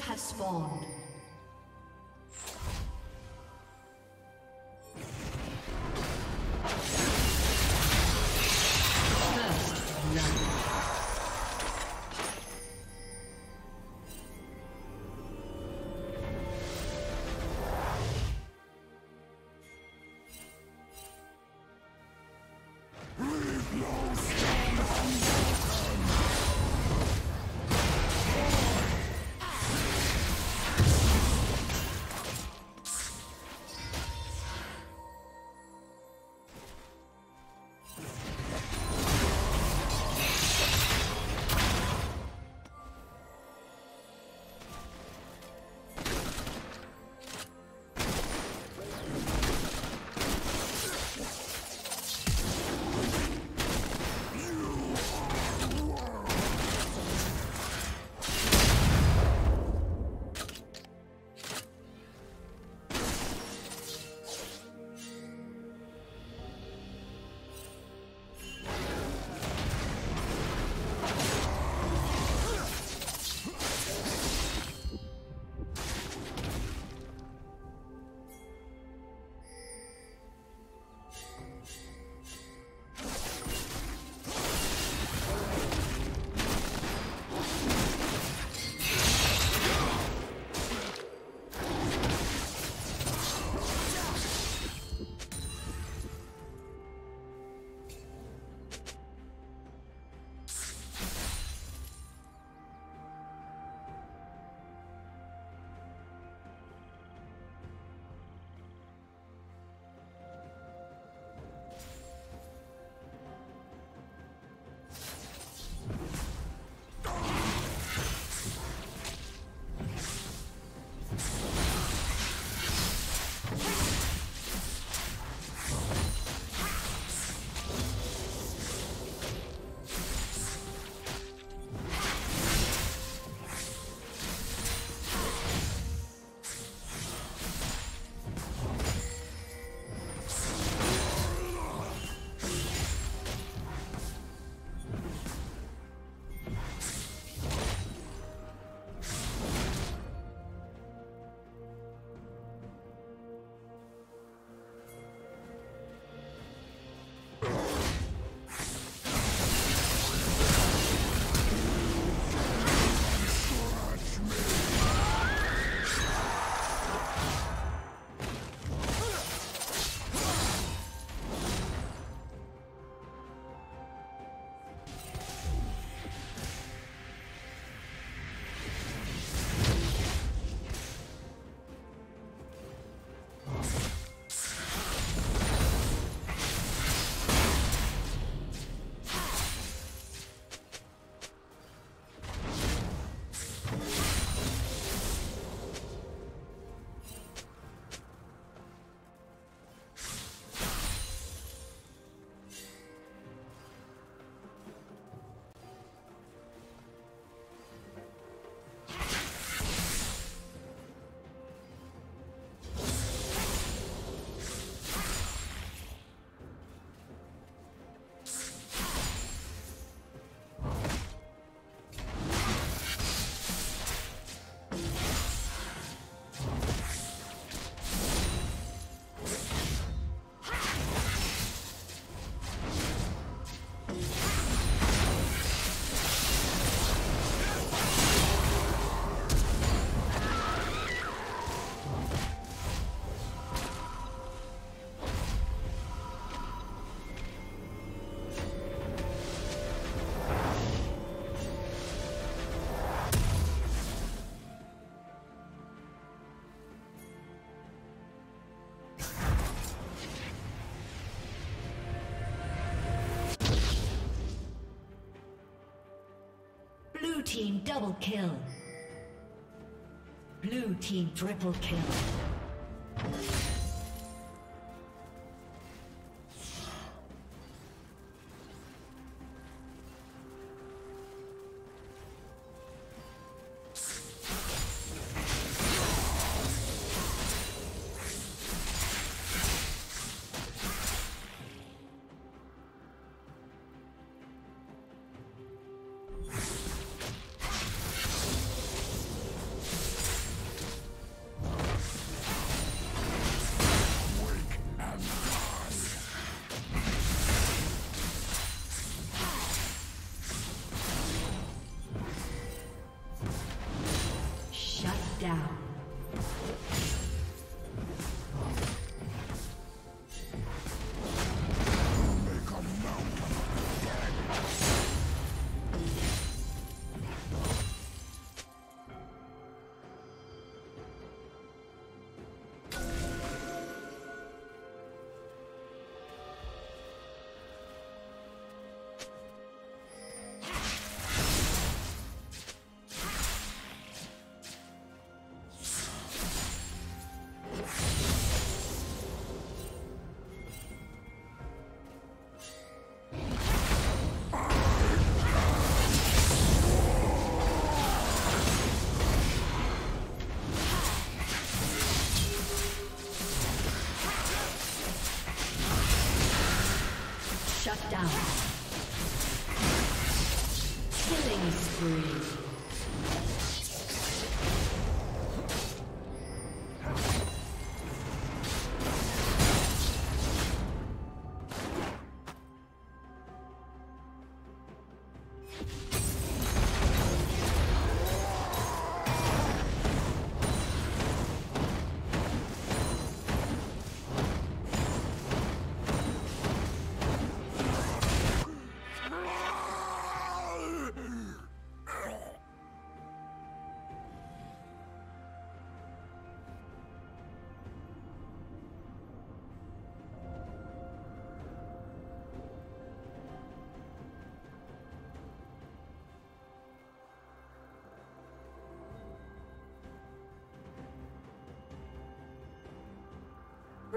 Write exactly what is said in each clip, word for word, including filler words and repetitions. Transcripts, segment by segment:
turrets have spawned. Blue team double kill. Blue team triple kill. down. Shut down. Killing spree.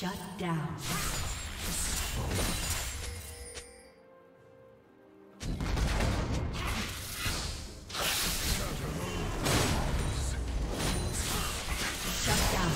Shut down. Shut down.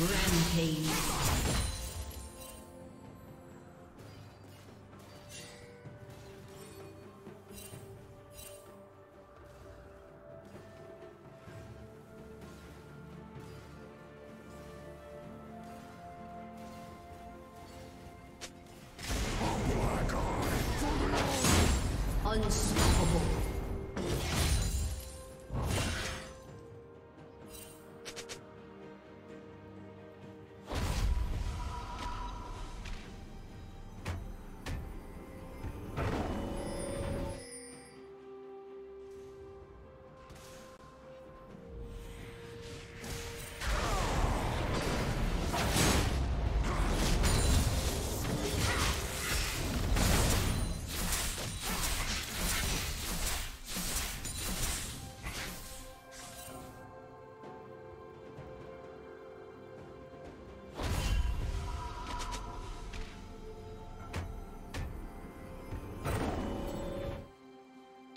Rampage.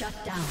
Shut down.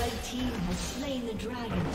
The team has slain the dragon.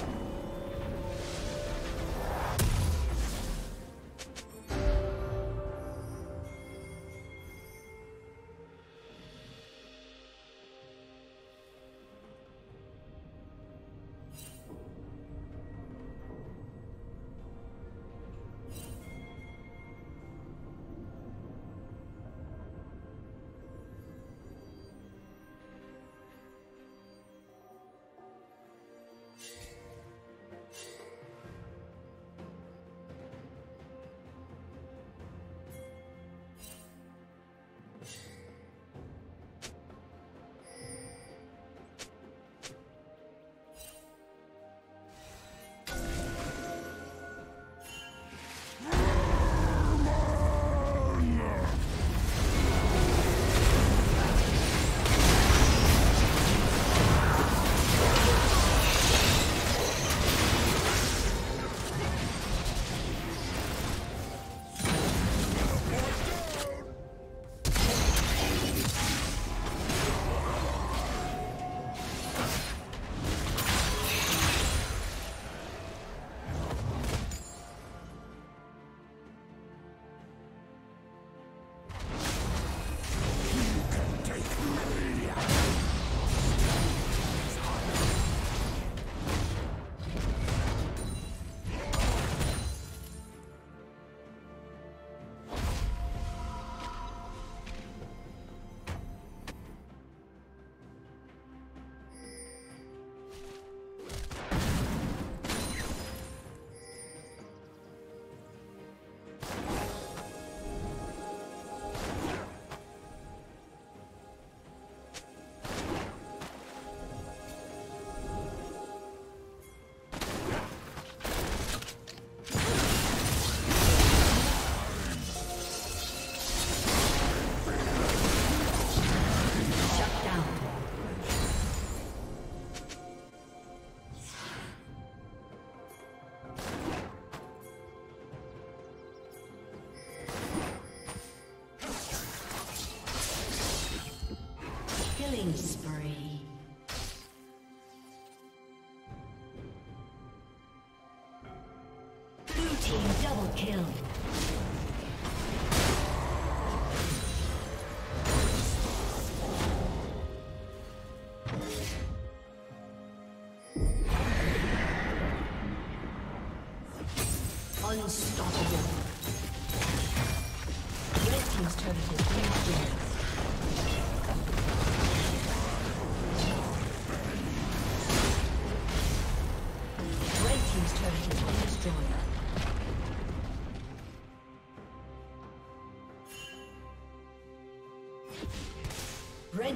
Spree. Double kill. Unstoppable. Red team's turret has been destroyed. Red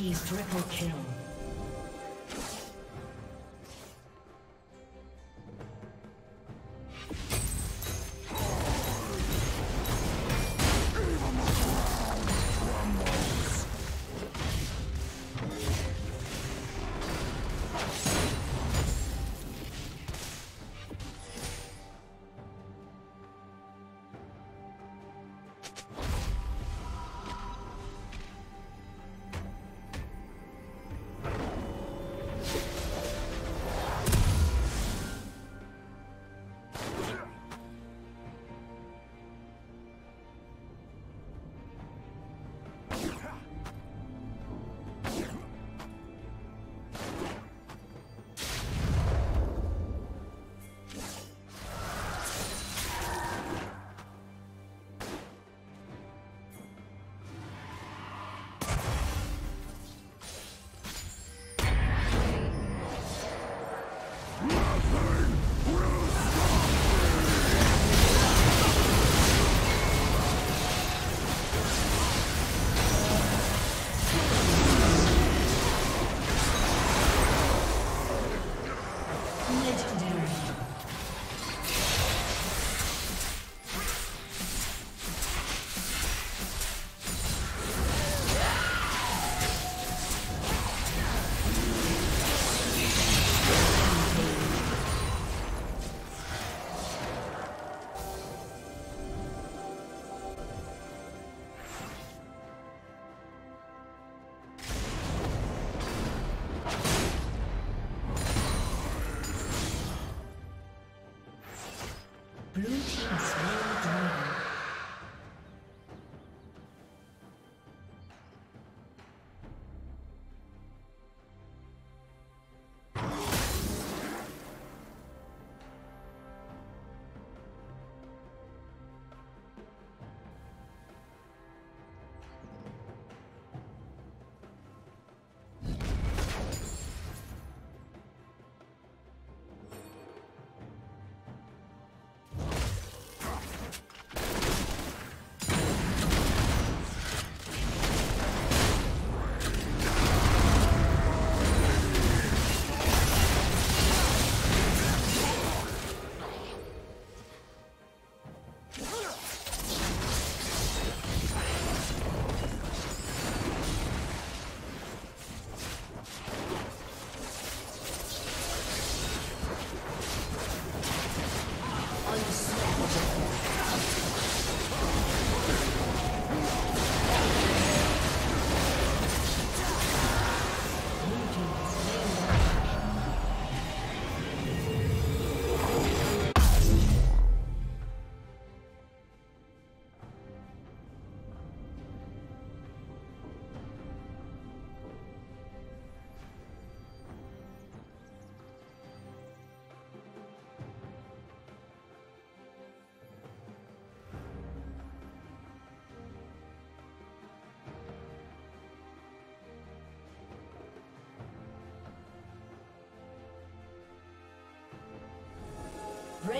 He's triple kill.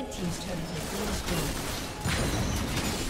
Red team's turret has been destroyed.